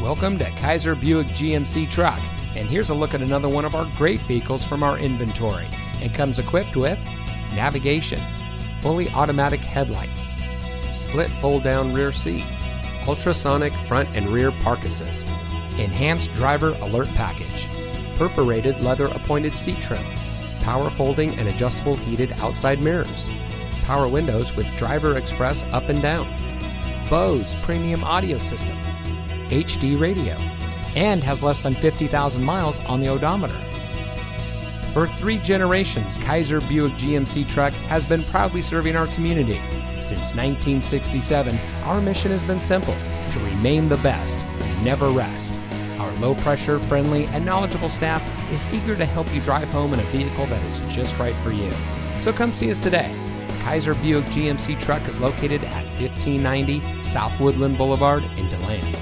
Welcome to Kaiser Buick GMC Truck, and here's a look at another one of our great vehicles from our inventory. It comes equipped with navigation, fully automatic headlights, split fold-down rear seat, ultrasonic front and rear park assist, enhanced driver alert package, perforated leather appointed seat trim, power folding and adjustable heated outside mirrors, power windows with driver express up and down, Bose premium audio system, HD radio, and has less than 50,000 miles on the odometer. For 3 generations, Kaiser Buick GMC Truck has been proudly serving our community. Since 1967, our mission has been simple: to remain the best, never rest. Our low-pressure, friendly, and knowledgeable staff is eager to help you drive home in a vehicle that is just right for you. So come see us today. Kaiser Buick GMC Truck is located at 1590 South Woodland Boulevard in Deland.